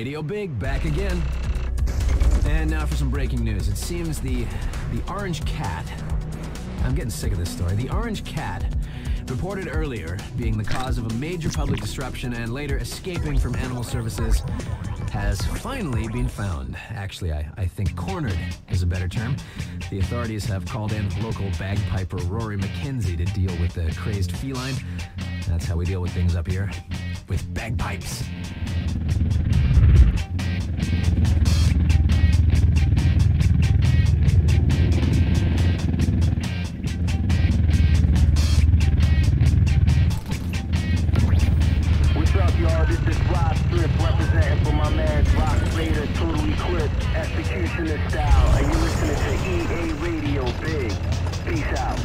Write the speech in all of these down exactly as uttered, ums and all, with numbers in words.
Radio Big back again. And now for some breaking news. It seems the the orange cat, I'm getting sick of this story, the orange cat reported earlier being the cause of a major public disruption and later escaping from animal services has finally been found. Actually, I, I think cornered is a better term. The authorities have called in local bagpiper Rory McKenzie to deal with the crazed feline. That's how we deal with things up here, with bagpipes. What's up, y'all? This is Rob Flip representing for my man Rock Raider, Total Eclipse, Executioner Style, and you're listening to E A Radio Big. Peace out.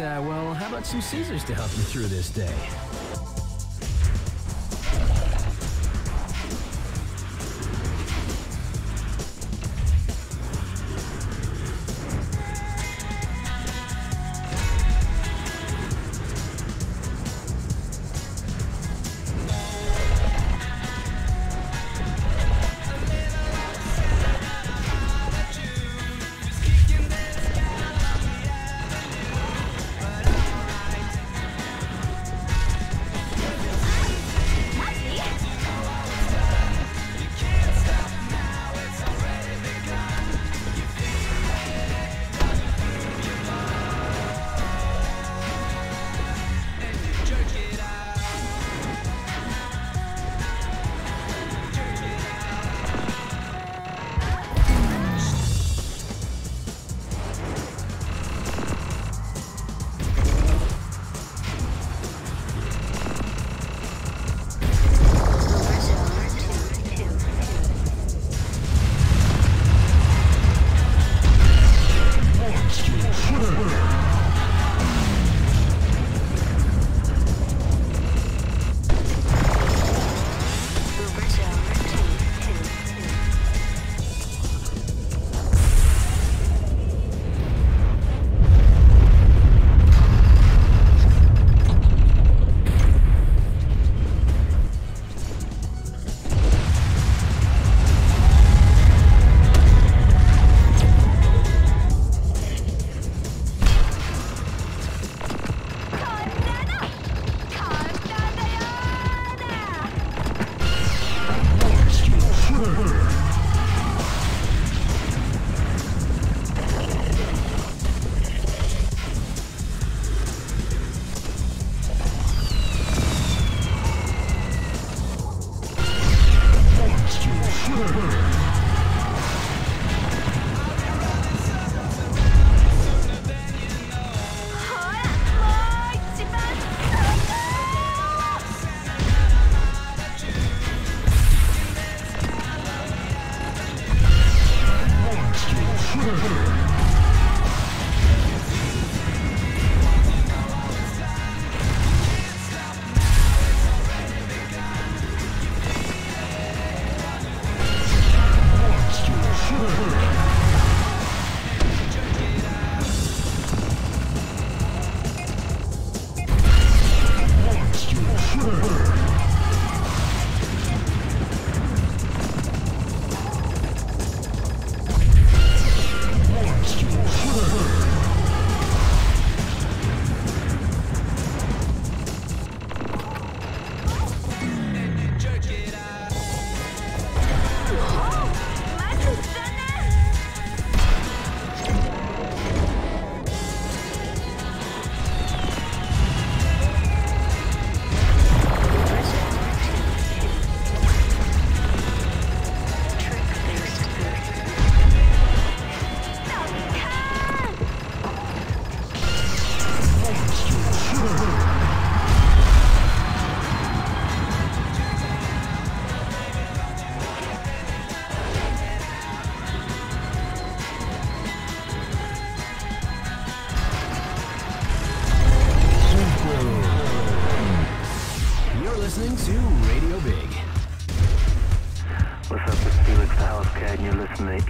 Uh, well, how about some Caesars to help you through this day?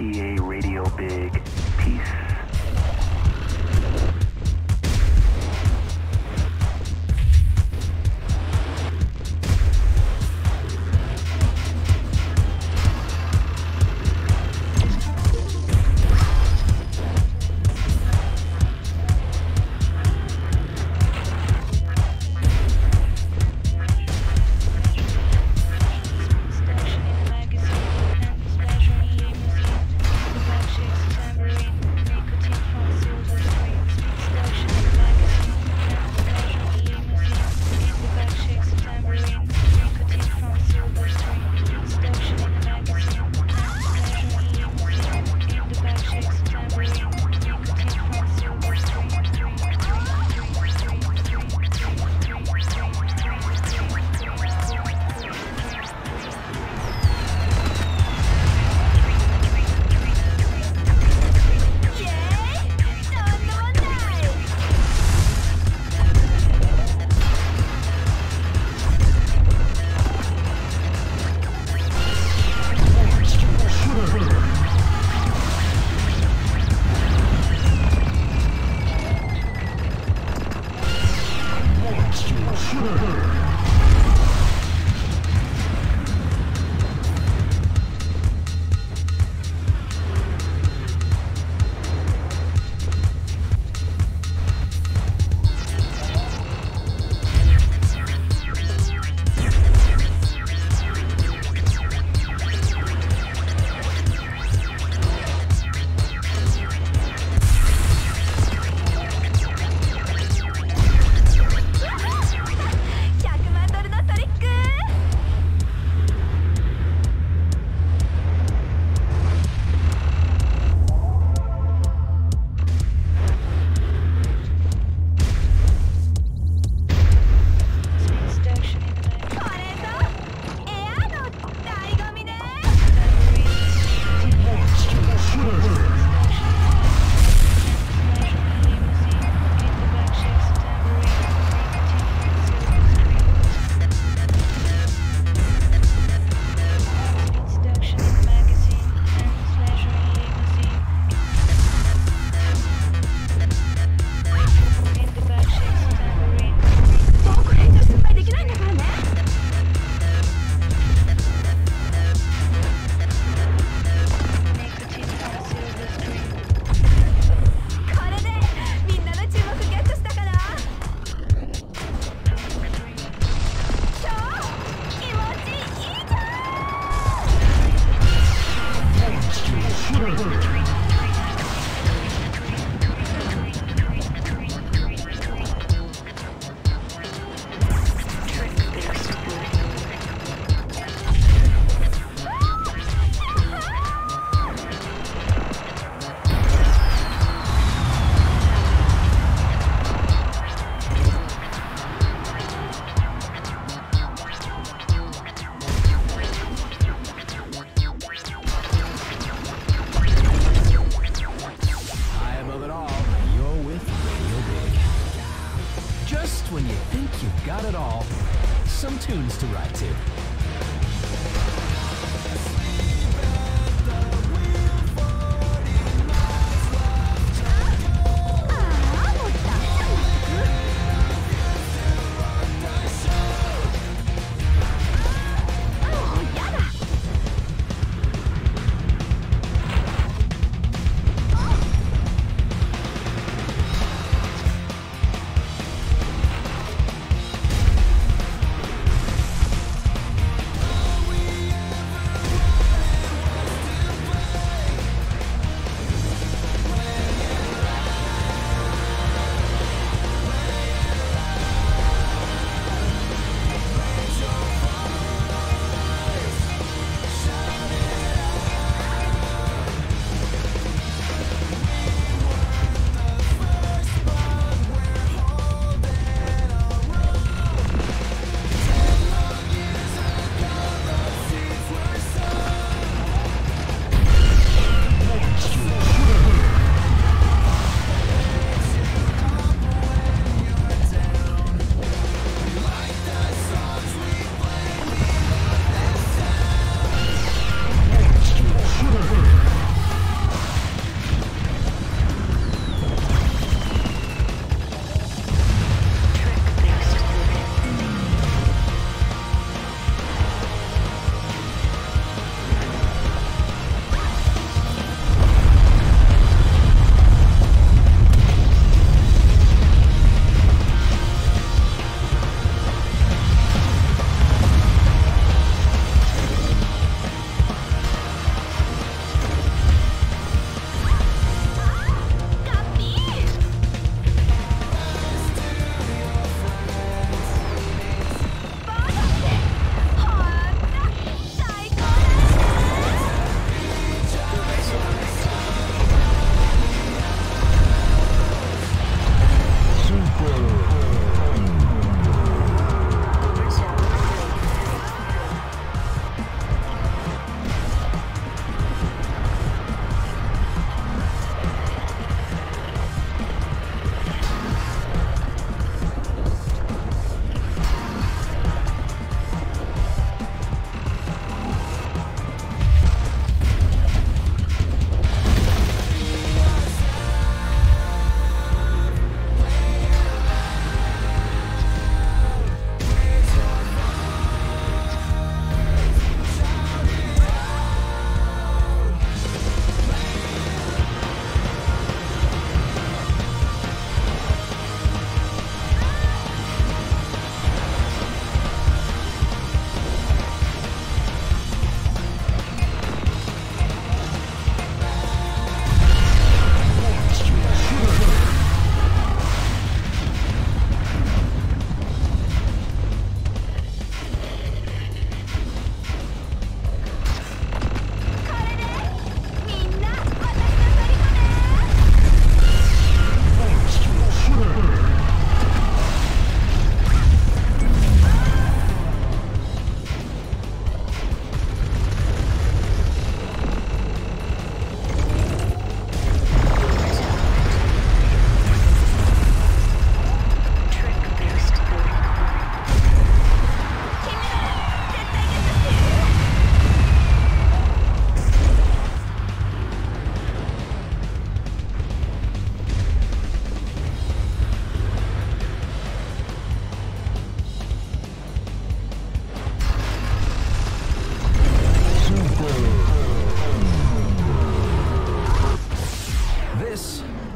E A Radio Big. Peace.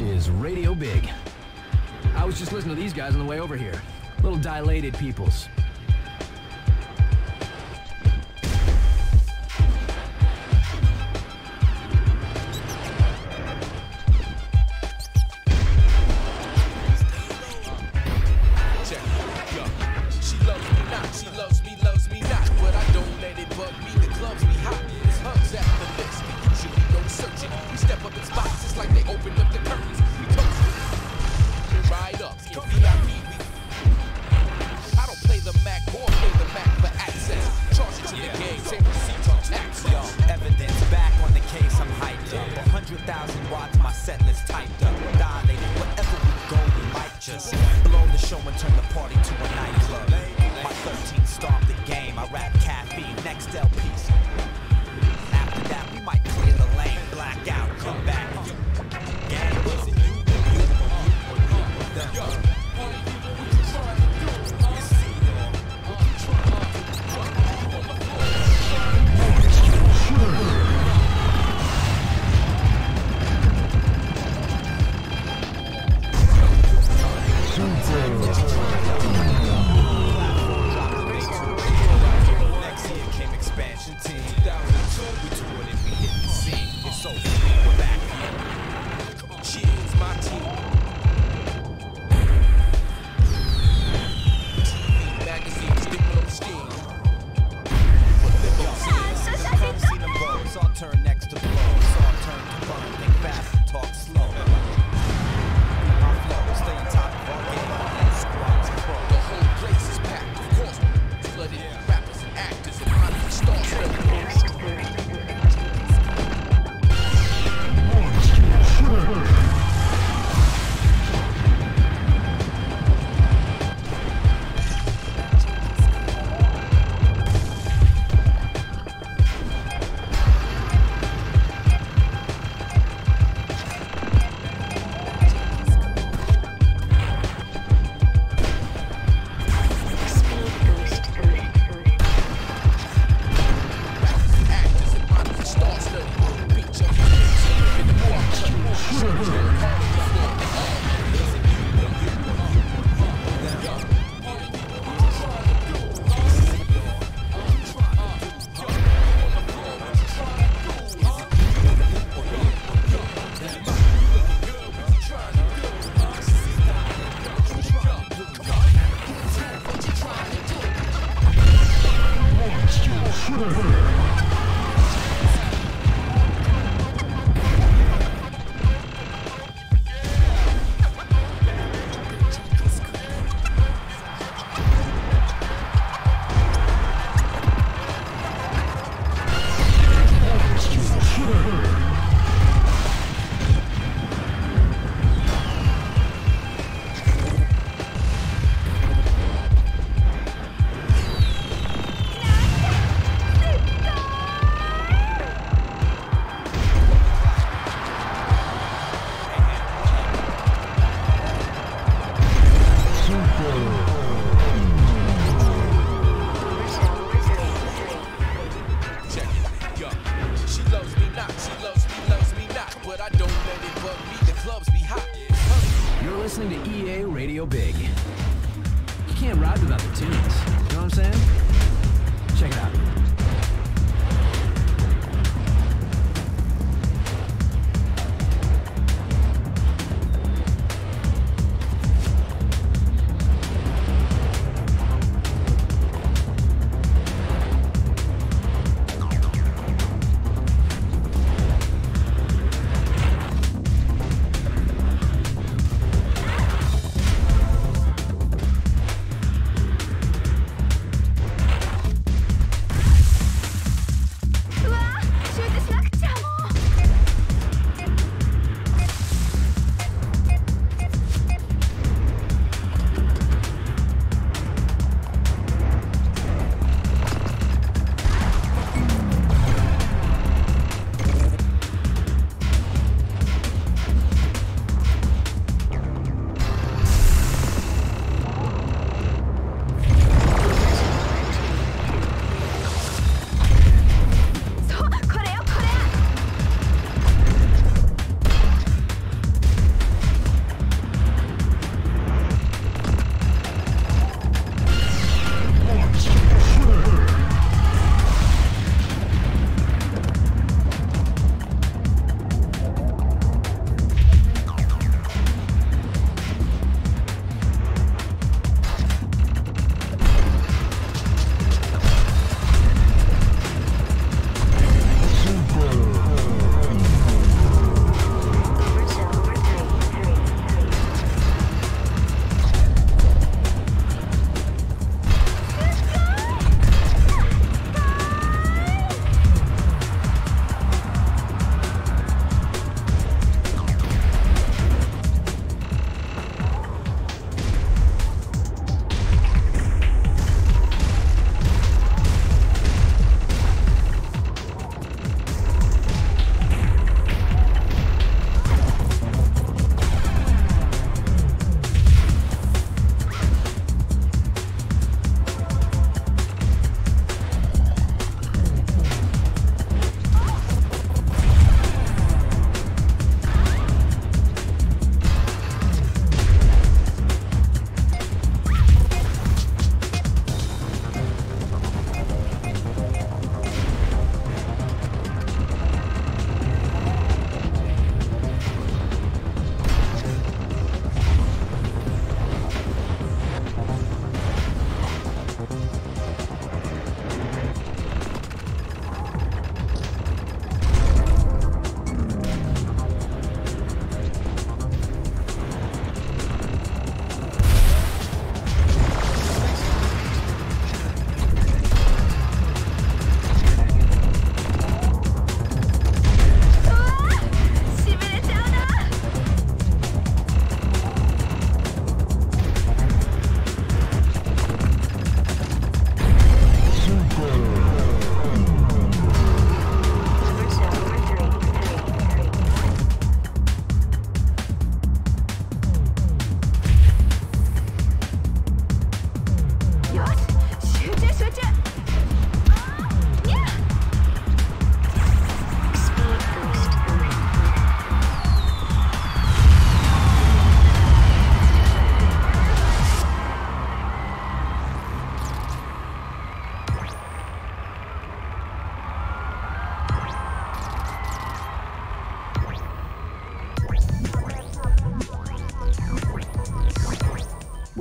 is radio big. I was just listening to these guys on the way over here. Little dilated peoples.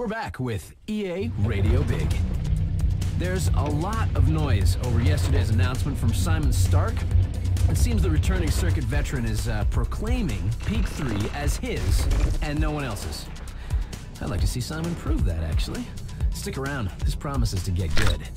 We're back with E A Radio Big. There's a lot of noise over yesterday's announcement from Simon Stark. It seems the returning circuit veteran is uh, proclaiming Peak three as his and no one else's. I'd like to see Simon prove that, actually. Stick around. This promises to get good.